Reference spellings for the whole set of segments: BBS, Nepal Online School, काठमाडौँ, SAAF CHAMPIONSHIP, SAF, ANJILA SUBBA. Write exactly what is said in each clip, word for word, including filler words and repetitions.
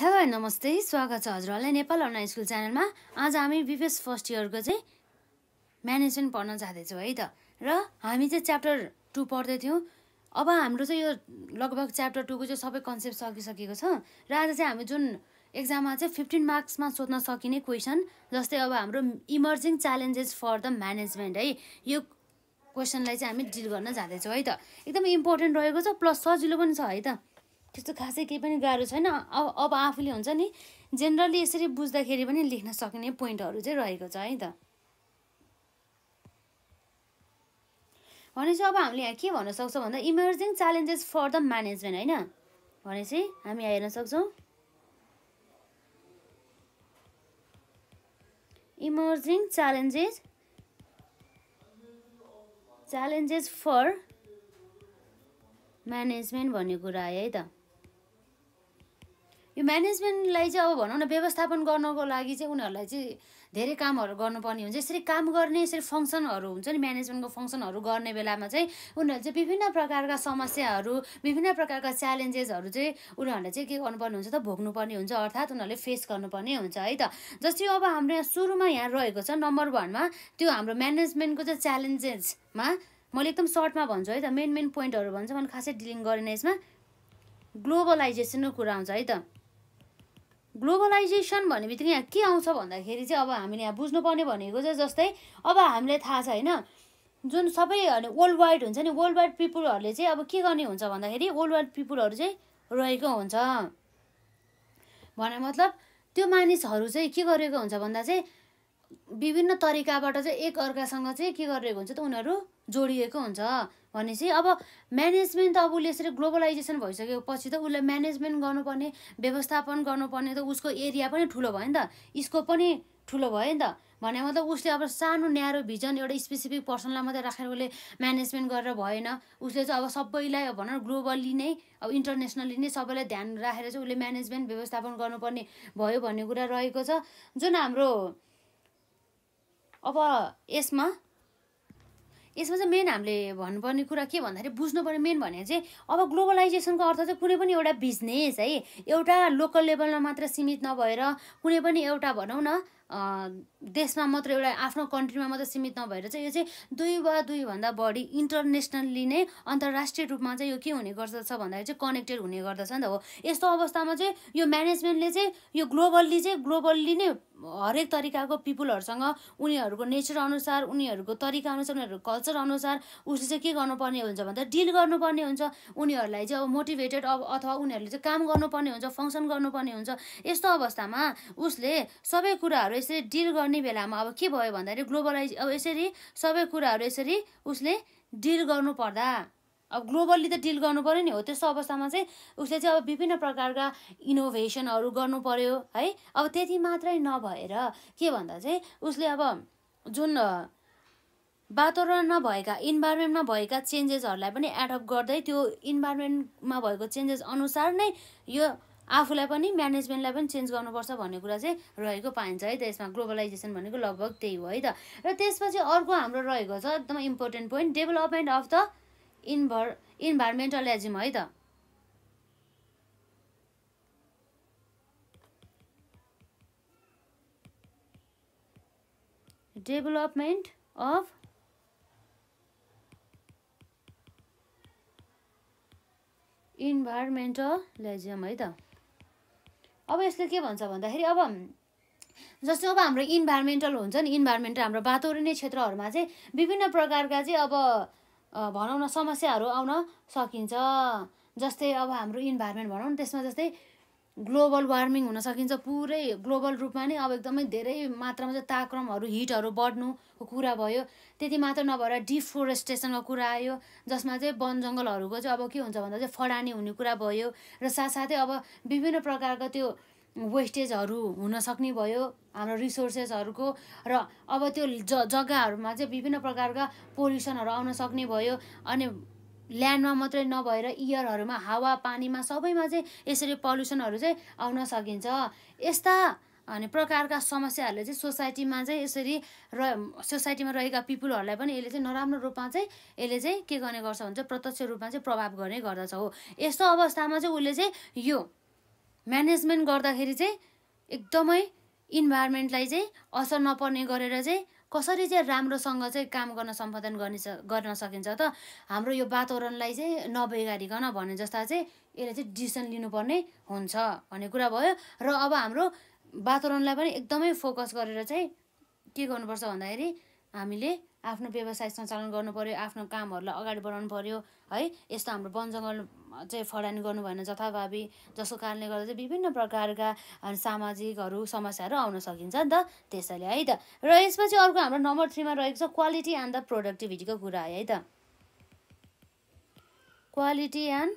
Hello नमस्ते, स्वागत छ हजुरहरुलाई नेपाल अनलाइन स्कूल चैनल में। आज हामी बीबीएस फर्स्ट इयर को मैनेजमेंट पढ़ना चाहते हाई त र हामी चैप्टर टू पढ़ते थियौं। अब हाम्रो लगभग चैप्टर टू को सब कन्सेप्ट सकिसकेको छ र आज हामी जुन एक्जाम में फिफ्टीन मार्क्स में सोध्न सकिने क्वेशन जस्ते अब हाम्रो emerging challenges for the management हाई यो क्वेशनलाई हामी डिल गर्न जाँदै छौं हाई त। एकदम इम्पोर्टेन्ट रहेको छ प्लस सजिलो पनि छ हाई त, त्यस्तो खासै केही पनि गाह्रो छैन। अब अब आफूले हुन्छ नि जेनरली यसरी बुझ्दाखेरि पनि लेख्न सकिने पोइन्टहरु चाहिँ रहेको छ है त। भनेपछि अब हामीले यहाँ के भन्न सक्छौं भन्दा emerging challenges for the management हैन, भनेपछि हामी यहाँ हेर्न सक्छौं emerging challenges challenges for management भन्ने कुरा आयो है त। यो म्यानेजमेन्टलाई चाहिँ अब भनौँ न व्यवस्थापन गर्नको लागि चाहिँ उनीहरुलाई चाहिँ धेरै कामहरु गर्नुपर्ने हुन्छ। यसरी काम गर्ने यसरी फंक्सनहरु हुन्छ नि म्यानेजमेन्टको फंक्सनहरु गर्ने बेलामा चाहिँ उनीहरु चाहिँ विभिन्न प्रकारका समस्याहरु विभिन्न प्रकारका च्यालेन्जेसहरु चाहिँ उनीहरुले चाहिँ के गर्नुपर्ने हुन्छ त भोग्नुपर्ने हुन्छ, अर्थात् उनीहरुले फेस गर्नुपर्ने हुन्छ है त। जस्तै अब हाम्रो सुरुमा यहाँ रहेको छ नम्बर एक मा त्यो हाम्रो म्यानेजमेन्टको चाहिँ च्यालेन्जेसमा मैं एकदम सर्ट में भन्छु है त। मेन मेन पोइन्टहरु भन्छु, मैले खासै डिलिङ गरेन। यसमा ग्लोबलाइजेसनको कुरा आउँछ है त। ग्लोबलाइजेसन भन्ने बित्तिकै यहाँ के आउँछ भन्दाखेरि चाहिँ अब हामीले यहाँ बुझ्नुपर्ने भनेको चाहिँ जस्तै अब हामीलाई थाहा छ हैन जुन सबै वर्ल्ड वाइड हुन्छ नि वर्ल्ड वाइड पिपुलहरुले चाहिँ अब के गर्ने हुन्छ भन्दाखेरि वर्ल्ड वाइड पिपुलहरु चाहिँ रहेको हुन्छ भने मतलब त्यो मानिसहरु चाहिँ के गरेको हुन्छ भन्दा चाहिँ विभिन्न तरिकाबाट चाहिँ एक अर्कासँग चाहिँ के गरिरहेको हुन्छ त उनीहरु जोडिएको हुन्छ। भनेपछि अब म्यानेजमेन्ट त अब उसले यसरी ग्लोबलाइजेसन भइसकेपछि त उसले म्यानेजमेन्ट गर्नुपर्ने व्यवस्थापन गर्नुपर्ने त उसको एरिया पनि ठुलो भयो नि त, स्कोप पनि ठुलो भयो नि त। भने मतलब उसले अब सानो न्यारो भिजन एउटा स्पेसिफिक पर्सनलाई मात्रै राखेर उसले म्यानेजमेन्ट गरेर भएन। उसले चाहिँ अब सबैलाई भनौँ ग्लोबली नै अब इन्टरनेसनली नै सबैलाई ध्यान राखेर चाहिँ उसले म्यानेजमेन्ट व्यवस्थापन गर्नुपर्ने भयो भन्ने कुरा रहेको छ। जुन हाम्रो अब यसमा यसमा चाहिँ मेन हामीले भन्नुपर्ने कुरा के भन्दाखेरि बुझ्नुपर्ने मेन भने चाहिँ अब ग्लोबलाइजेसनको अर्थ चाहिँ कुनै पनि एउटा बिजनेस है एउटा लोकल लेभलमा मात्र सीमित नभएर कुनै पनि एउटा भनौँ न देशमा मात्र एउटा आफ्नो कन्ट्रीमा मात्र सीमित नभएर चाहिँ यो चाहिँ दुई वा दुई भन्दा बढी इन्टरनेसनली नै अन्तर्राष्ट्रिय रूपमा चाहिँ यो के हुने गर्दछ भन्दाखेरि चाहिँ कनेक्टेड हुने गर्दछ नि त हो। यस्तो अवस्थामा चाहिँ यो म्यानेजमेन्टले चाहिँ यो ग्लोबल्ली चाहिँ ग्लोबल्ली नै हरेक तरिकाको पिपुलहरुसँग उनीहरुको नेचर अनुसार उनीहरुको तरिका अनुसार उनीहरुको कल्चर अनुसार उसले चाहिँ के गर्नुपर्ने हुन्छ भन्दा डिल गर्नुपर्ने हुन्छ। उनीहरुलाई चाहिँ अब मोटिभेटेड अब अथवा उनीहरुले चाहिँ काम गर्नुपर्ने हुन्छ, फंक्सन गर्नुपर्ने हुन्छ। यस्तो अवस्थामा उसले सबै कुराहरु यसरी डिल गर्ने बेलामा अब के भयो भन्दाखेरि ग्लोबलाइज अब यसरी सबै कुराहरु यसरी उसले डिल गर्नु पर्दा अब ग्लोबल्ली त डिल गर्नुपर्यो नि हो। त्यस्तो अवस्थामा चाहिँ उसले चाहिँ अब विभिन्न प्रकारका इनोभेसनहरू गर्नु पर्यो है। अब त्यति मात्रै नभएर के भन्दा चाहिँ उसले अब जुन वातावरणमा भएका इन्भाइरोमेन्टमा भएका चेन्जेसहरूलाई पनि एडप्ट गर्दै त्यो इन्भाइरोमेन्टमा भएको चेन्जेस अनुसार नै यो आफूलाई पनि म्यानेजमेन्टलाई पनि चेन्ज गर्नुपर्छ भन्ने कुरा चाहिँ रहेको पाइन्छ है त। यसमा ग्लोबलाइजेसन भनेको लगभग त्यही हो है त। र त्यसपछि अर्को हाम्रो रहेको छ एकदम important point development of the environ environmentalism है त। डेभलपमेन्ट अफ इन्भाइरोमेन्टलिज्म है त। अब यसले के भन्छ भन्दाखेरि अब जस्तो अब हाम्रो इन्भाइरोमेन्टल हुन्छ नि इन्भाइरोमेन्ट हाम्रो वातावरणीय क्षेत्रहरुमा चाहिँ विभिन्न प्रकारका चाहिँ अब भनौँ न समस्याहरू आउन सकिन्छ। जस्तै अब हाम्रो इन्भाइरोमेन्ट भनौँ न त्यसमा जस्तै ग्लोबल वार्मिङ हुन सकिन्छ, पुरै ग्लोबल रूपमा नै अब एकदमै धेरै मात्रामा चाहिँ तापक्रमहरू हिटहरू बढ्नुको कुरा भयो। त्यति मात्र नभएर डिफोरेस्टेसनको कुरा आयो जसमा चाहिँ वन जङ्गलहरूको चाहिँ अब के हुन्छ भन्दा चाहिँ फडानी हुने कुरा भयो र साथसाथै अब विभिन्न प्रकारको त्यो वेस्टेजहरू हुन सक्ने भयो हाम्रो रिसोर्सेसहरूको। र अब त्यो ज जग्गाहरूमा चाहिँ विभिन्न प्रकारका पोल्युसनहरू आउन सक्ने भयो। अनि ल्यान्डमा मात्रै नभएर एयरहरूमा हावा पानीमा सबैमा चाहिँ यसरी पल्युसनहरू चाहिँ आउन सकिन्छ। यस्ता अनि प्रकारका समस्याहरूले चाहिँ सोसाइटीमा चाहिँ यसरी र सोसाइटीमा रहेका पिपुलहरूलाई पनि यसले चाहिँ नराम्रो रूपमा चाहिँ यसले चाहिँ के गर्ने गर्छ भन्छ प्रत्यक्ष रूपमा चाहिँ प्रभाव गर्ने गर्दछ हो। यस्तो अवस्थामा चाहिँ उसले चाहिँ यो म्यानेजमेन्ट गर्दाखेरि चाहिँ एकदमै इन्भाइरोमेन्टलाई चाहिँ असर नपर्ने गरेर चाहिँ कसरी चाहिँ राम्रोसँग चाहिँ काम गर्न सम्पादन गर्ने गर्न सकिन्छ त हाम्रो यो वातावरणलाई चाहिँ नबिगारिकन भने जस्ता चाहिँ यसले चाहिँ डिसिजन लिनुपर्ने हुन्छ भन्ने कुरा भयो। र अब हाम्रो वातावरणलाई पनि एकदमै फोकस गरेर चाहिँ के गर्नुपर्छ भन्दाखेरि हामीले आफ्नो व्यवसाय सञ्चालन गर्नुपर्यो, आफ्नो कामहरूलाई अगाडि बढाउनु पर्यो है। यस्तो हाम्रो वन जङ्गल चाहिँ फडानी गर्नु भएन जथाभावी, जसको कारणले गर्दा चाहिँ विभिन्न प्रकारका सामाजिकहरू समस्याहरू आउन सकिन्छ नि त त्यसैले है त। र यसपछि अर्को हाम्रो नम्बर थ्रीमा रहेको छ क्वालिटी एन्ड द प्रोडक्टिभिटीको कुरा है त। क्वालिटी एन्ड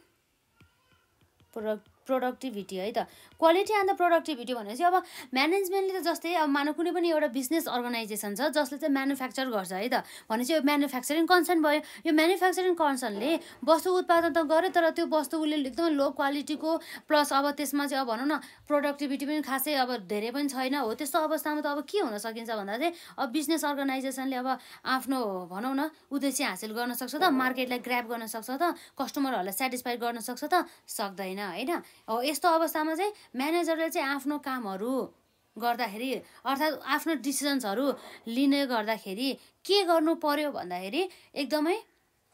प्रोडक्ट प्रोडक्टिभिटी है त। क्वालिटी एन्ड द प्रोडक्टिभिटी भनेपछि अब म्यानेजमेन्टले त जस्तै अब मानव कुनै पनि एउटा बिजनेस अर्गनाइजेसन छ जसले चाहिँ म्यानुफ्याक्चर गर्छ है त, भनेपछि यो म्यानुफ्याक्चरिङ कन्सर्न भयो। यो म्यानुफ्याक्चरिङ कन्सर्नले वस्तु उत्पादन त गर्यो तर त्यो वस्तु उसले एकदम लो क्वालिटीको प्लस अब त्यसमा चाहिँ अब भनौँ न प्रोडक्टिभिटी पनि खासै अब धेरै पनि छैन हो। त्यस्तो अवस्थामा त अब के हुन सकिन्छ भन्दा चाहिँ अब बिजनेस अर्गनाइजेसनले अब आफ्नो भनौँ न उद्देश्य हासिल गर्न सक्छ त, मार्केटलाई ग्र्याब गर्न सक्छ त, कस्टमरहरूलाई सेटिस्फाई गर्न सक्छ त सक्दैन होइन। हो यस्तो अवस्थामा चाहिँ म्यानेजरले चाहिँ आफ्नो कामहरू गर्दाखेरि अर्थात् आफ्नो डिसिजन्सहरू लिने गर्दाखेरि के गर्नु पर्यो भन्दाखेरि एकदमै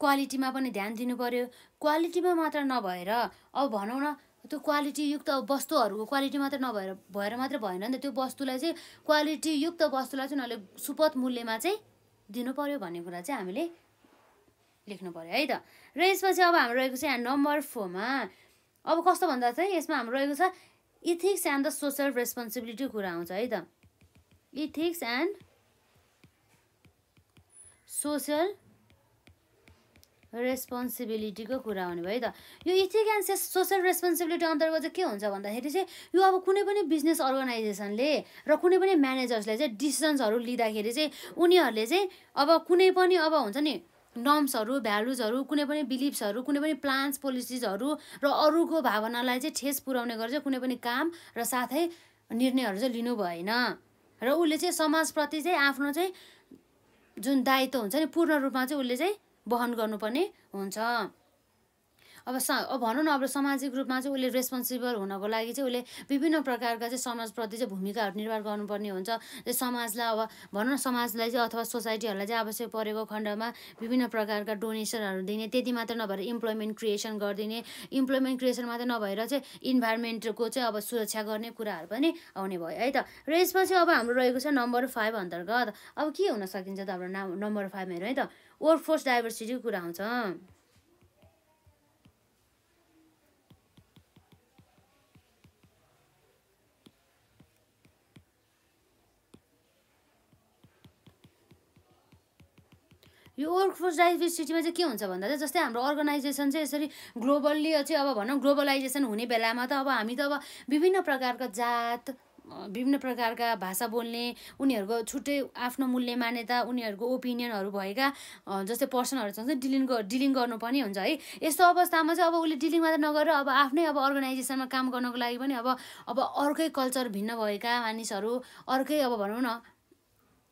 क्वालिटीमा पनि ध्यान दिनु पर्यो। क्वालिटीमा मात्र नभएर अब भनौँ न त्यो क्वालिटीयुक्त वस्तुहरूको क्वालिटी मात्र नभएर भएर मात्र भएन नि त, त्यो वस्तुलाई चाहिँ क्वालिटीयुक्त वस्तुलाई चाहिँ उनीहरूले सुपथ मूल्यमा चाहिँ दिनु पर्यो भन्ने कुरा चाहिँ हामीले लेख्नु पर्यो है त। र यसपछि अब हाम्रो रहेको छ नम्बर फोरमा अब कस्तो भन्दा चाहिँ यसमा हाम्रो रहेको छ ethics and the social responsibility कुरा आउँछ है त। इथिक्स एन्ड सोसल रेस्पोन्सिबिलिटीको कुरा आउने भयो है त। यो इथिक्स एन्ड सोसल रेस्पोन्सिबिलिटी अन्तर्गत चाहिँ के हुन्छ भन्दाखेरि चाहिँ यो अब कुनै पनि बिजनेस अर्गनाइजेसनले र कुनै पनि म्यानेजर्सले चाहिँ डिसिजन्सहरू लिँदाखेरि चाहिँ उनीहरूले चाहिँ अब कुनै पनि अब हुन्छ नि नर्म्सहरू, भ्यालुजहरू, कुनै पनि बिलिफ्सहरू, कुनै पनि प्लान्स, पोलिसिजहरू र अरूको भावनालाई चाहिँ ठेस पुर्याउने गरेर कुनै पनि काम र साथै निर्णयहरू चाहिँ लिनु भएन। र उसले चाहिँ समाजप्रति चाहिँ आफ्नो चाहिँ जुन दायित्व हुन्छ नि पूर्ण रूपमा चाहिँ उसले चाहिँ वहन गर्नुपर्ने हुन्छ। अब स अब भनौँ न अब सामाजिक रूपमा चाहिँ उसले रेस्पोन्सिबल हुनको लागि चाहिँ उसले विभिन्न प्रकारका चाहिँ समाजप्रति चाहिँ भूमिकाहरू निर्वाह गर्नुपर्ने हुन्छ। समाजलाई अब भनौँ न समाजलाई चाहिँ अथवा सोसाइटीहरूलाई चाहिँ आवश्यक परेको खण्डमा विभिन्न प्रकारका डोनेसनहरू दिने, त्यति मात्र नभएर इम्प्लोइमेन्ट क्रिएसन गरिदिने, इम्प्लोइमेन्ट क्रिएसन मात्र नभएर चाहिँ इन्भाइरोमेन्टको चाहिँ अब सुरक्षा गर्ने कुराहरू पनि आउने भयो है त। र यसपछि अब हाम्रो रहेको छ नम्बर फाइभ अन्तर्गत अब के हुन सकिन्छ त हाम्रो नाम नम्बर फाइभ हेरौँ है त। वर्कफोर्स डाइभर्सिटीको कुरा आउँछ। यो वर्कफोर्स डाइभर्सिटीमा चाहिँ के हुन्छ भन्दा चाहिँ जस्तै हाम्रो अर्गनाइजेसन चाहिँ यसरी ग्लोबल्ली चाहिँ अब भनौँ ग्लोबलाइजेसन हुने बेलामा त अब हामी त अब विभिन्न प्रकारका जात, विभिन्न प्रकारका भाषा बोल्ने, उनीहरूको छुट्टै आफ्नो मूल्य मान्यता, उनीहरूको ओपिनियनहरू भएका जस्तै पर्सनहरूसँग चाहिँ डिलिङ डिलिङ गर्नुपर्ने हुन्छ है। यस्तो अवस्थामा चाहिँ अब उसले डिलिङ मात्र नगरेर अब आफ्नै अब अर्गनाइजेसनमा काम गर्नको लागि पनि अब अब अर्कै कल्चर भिन्न भएका मानिसहरू, अर्कै अब भनौँ न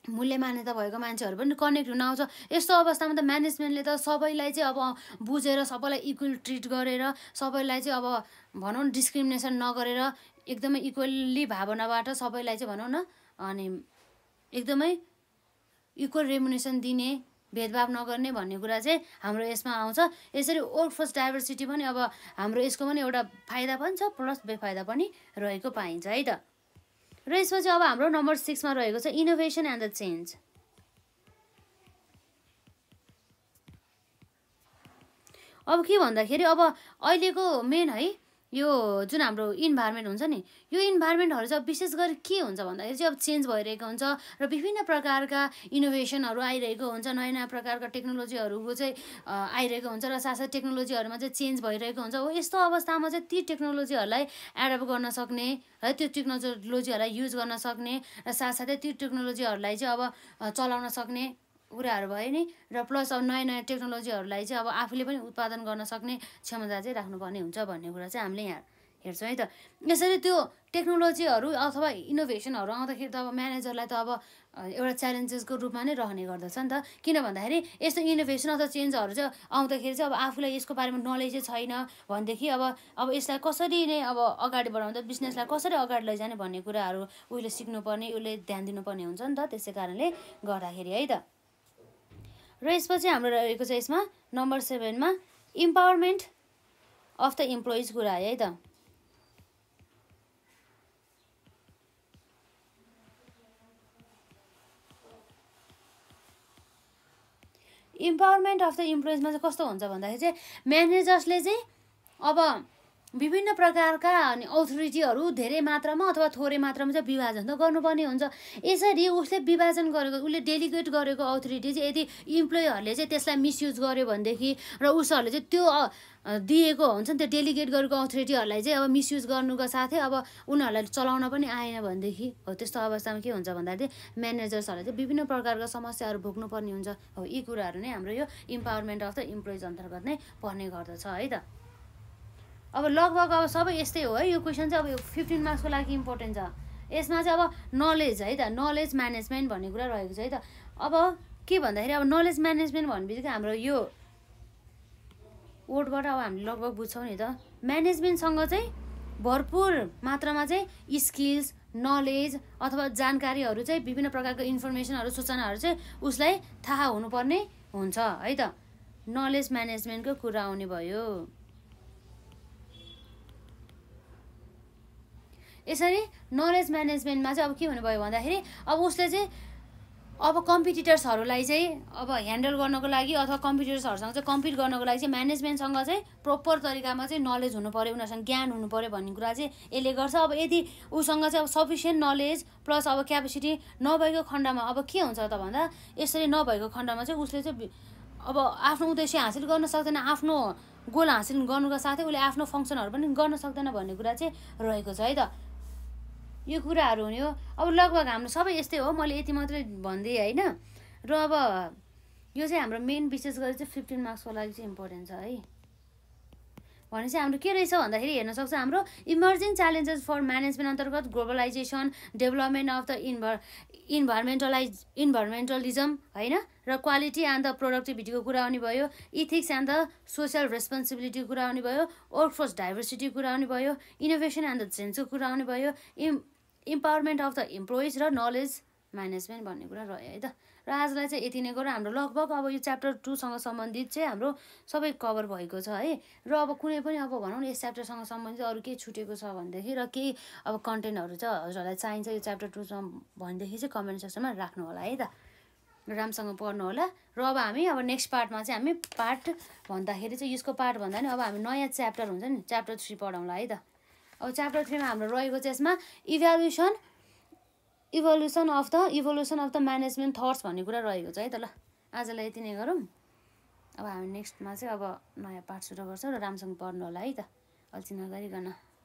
मूल्य मान्यता भएको मान्छेहरू पनि कनेक्ट हुन आउँछ। यस्तो अवस्थामा त म्यानेजमेन्टले त सबैलाई चाहिँ अब बुझेर सबैलाई इक्वल ट्रिट गरेर सबैलाई चाहिँ अब भनौँ न डिस्क्रिमिनेसन नगरेर एकदमै इक्वल्ली भावनाबाट सबैलाई चाहिँ भनौँ न अनि एकदमै इक्वल रेम्युनेसन दिने, भेदभाव नगर्ने भन्ने कुरा चाहिँ हाम्रो यसमा आउँछ। यसरी वर्कफोर्स डाइभर्सिटी पनि अब हाम्रो यसको पनि एउटा फाइदा पनि छ प्लस बेफाइदा पनि रहेको पाइन्छ है त। र यसपछि अब हाम्रो नम्बर सिक्समा रहेको छ इनोभेसन एन्ड द चेन्ज। अब के भन्दाखेरि अब अहिलेको मेन है यो जुन हाम्रो इन्भाइरोमेन्ट हुन्छ नि यो इन्भाइरोमेन्टहरू चाहिँ विशेष गरी के हुन्छ भन्दाखेरि चाहिँ अब चेन्ज भइरहेको हुन्छ र विभिन्न प्रकारका इनोभेसनहरू आइरहेको हुन्छ, नयाँ नयाँ प्रकारका टेक्नोलोजीहरूको चाहिँ आइरहेको हुन्छ र साथसाथै टेक्नोलोजीहरूमा चाहिँ चेन्ज भइरहेको हुन्छ। हो यस्तो अवस्थामा चाहिँ ती टेक्नोलोजीहरूलाई एडप्ट गर्न सक्ने है, त्यो टेक्नोलोजीहरूलाई युज गर्न सक्ने र साथसाथै त्यो टेक्नोलोजीहरूलाई चाहिँ अब चलाउन सक्ने कुराहरू भयो नि। र प्लस अब नयाँ नयाँ टेक्नोलोजीहरूलाई चाहिँ अब आफूले पनि उत्पादन गर्न सक्ने क्षमता चाहिँ राख्नुपर्ने हुन्छ भन्ने कुरा चाहिँ हामीले यहाँ हेर्छ है त। यसरी त्यो टेक्नोलोजीहरु अथवा इनोभेसनहरु आउँदाखेरि त अब म्यानेजरलाई त अब एउटा च्यालेन्जेसको रूपमा नै रहने गर्दछ नि त। किन भन्दाखेरि यस्तो इनोभेसन अथवा चेन्जहरु चाहिँ आउँदाखेरि चाहिँ अब आफुलाई यसको बारेमा नलेज छैन भनेदेखि अब अब यसलाई कसरी नै अब अगाडि बढाउँदा बिजनेसलाई कसरी अगाडि लैजाने भन्ने कुराहरु उले सिक्नुपर्ने, उले ध्यान दिनुपर्ने हुन्छ नि त। त्यसै कारणले गर्दाखेरि है त। र यसपछि हाम्रो रहेको छ यसमा नम्बर सेभेन मा इम्पावरमेन्ट अफ द इम्प्लोइज कुरा है त। इम्पावरमेन्ट अफ द इम्प्लोइज में कस्तो हुन्छ भन्दाखेरि म्यानेजर्सले चाहिँ अब विभिन्न प्रकारका अनि अथोरिटीहरु धेरै मात्रामा अथवा थोरै मात्रामा चाहिँ विभाजन त गर्नुपर्ने हुन्छ। यसरी उसले विभाजन गरेको, उसले डेलिगेट गरेको अथोरिटी चाहिँ यदि इम्प्लोइहरुले चाहिँ त्यसलाई मिसयुज गर्यो भनेदेखि र उसहरुले चाहिँ त्यो दिएको हुन्छ नि त्यो डेलिगेट गरेको अथोरिटीहरुलाई चाहिँ अब मिसयुज गर्नुको साथै अब उनीहरुलाई चलाउन पनि आएन भनेदेखि हो त्यस्तो अवस्थामा के हुन्छ भन्दाखेरि म्यानेजर्सहरुले चाहिँ विभिन्न प्रकारका समस्याहरु भोग्नुपर्ने हुन्छ। हो यी कुराहरु नै हाम्रो यो इम्पावरमेन्ट अफ द इम्प्लोइज अन्तर्गत नै पर्ने गर्दछ है त। अब लगभग अब सब यस्तै हो है। यो क्वेसन चाहिँ अब यो फिफ्टीन मार्क्स को लागि इम्पोर्टेन्ट छ। यसमा चाहिँ अब नलेज है त, नलेज म्यानेजमेन्ट भन्ने कुरा रहेको छ है त। अब के भन्दाखेरि अब नलेज म्यानेजमेन्ट भनेपछि हाम्रो यो वर्डबाट अब हामीले लगभग बुझ्छौँ नि त। म्यानेजमेन्टसँग चाहिँ भरपूर मात्रामा चाहिँ स्किल्स, नलेज अथवा जानकारीहरू चाहिँ विभिन्न प्रकारको इन्फर्मेसनहरू, सूचनाहरू चाहिँ उसलाई थाहा हुनुपर्ने हुन्छ है त। नलेज म्यानेजमेन्टको कुरा आउने भयो। यसरी नलेज म्यानेजमेन्टमा चाहिँ अब के हुनुभयो भन्दाखेरि अब उसले चाहिँ अब कम्पिटिटर्सहरूलाई चाहिँ अब ह्यान्डल गर्नको लागि अथवा कम्पिटिटर्सहरूसँग चाहिँ कम्पिट गर्नको लागि चाहिँ म्यानेजमेन्टसँग चाहिँ प्रोपर तरिकामा चाहिँ नलेज हुनु पर्यो, उनीहरूसँग ज्ञान हुनु पर्यो भन्ने कुरा चाहिँ यसले गर्छ। अब यदि उसँग चाहिँ अब सफिसियन्ट नलेज प्लस अब क्यापेसिटी नभएको खण्डमा अब के हुन्छ त भन्दा यसरी नभएको खण्डमा चाहिँ उसले चाहिँ अब आफ्नो उद्देश्य हासिल गर्न सक्दैन, आफ्नो गोल हासिल गर्नुको साथै उसले आफ्नो फङ्सनहरू पनि गर्न सक्दैन भन्ने कुरा चाहिँ रहेको छ है त। यो कुराहरू हुने हो। अब लगभग हाम्रो सबै यस्तै हो, मैले यति मात्रै भनिदिएँ होइन। र अब यो चाहिँ हाम्रो मेन विशेष गरी चाहिँ फिफ्टीन मार्क्सको लागि चाहिँ इम्पोर्टेन्ट छ है। भनेपछि हाम्रो के रहेछ भन्दाखेरि हेर्न सक्छ हाम्रो इमर्जिङ च्यालेन्जेस फर म्यानेजमेन्ट अन्तर्गत globalisation, development of the environ environmentalise environmentalism होइन, र क्वालिटी एन्ड द प्रोडक्टिभिटीको कुरा आउने भयो, इथिक्स एन्ड द सोसियल रेस्पोन्सिबिलिटीको कुरा आउने भयो, वर्कफोर्स डाइभर्सिटीको कुरा आउने भयो, इनोभेसन एन्ड द चेन्जको कुरा आउने भयो, em empowerment of the employees र नलेज म्यानेजमेन्ट भन्ने कुरा रह्यो है त। र आजलाई चाहिँ यति नै गरेर हाम्रो लगभग अब यो च्याप्टर टूसँग सम्बन्धित चाहिँ हाम्रो सबै कभर भएको छ है। र अब कुनै पनि अब भनौँ न यस च्याप्टरसँग सम्बन्धित अरू केही छुटेको छ भनेदेखि र केही अब कन्टेन्टहरू चाहिँ हजुरहरूलाई चाहिन्छ यो च्याप्टर टूसँग भनेदेखि चाहिँ कमेन्ट सेक्सनमा राख्नु होला है त। राम्रोसँग पढ्नु होला। र अब हामी अब नेक्स्ट पार्टमा चाहिँ हामी पार्ट भन्दाखेरि चाहिँ यसको पार्ट भन्दा नि अब हामी नयाँ च्याप्टर हुन्छ नि च्याप्टर थ्री पढाउँला है त। अब च्याप्टर थ्री में हाम्रो रहेको छ यसमा evaluation evolution of the evolution of the management thoughts भन्ने कुरा रहेको छ है त। ल आजलाई यति नै गरौँ। अब हामी नेक्स्टमा चाहिँ अब नयाँ पार्ट सुरु गर्छौँ र राम्रोसँग पढ्नु होला है त, अल्छी नगरिकन।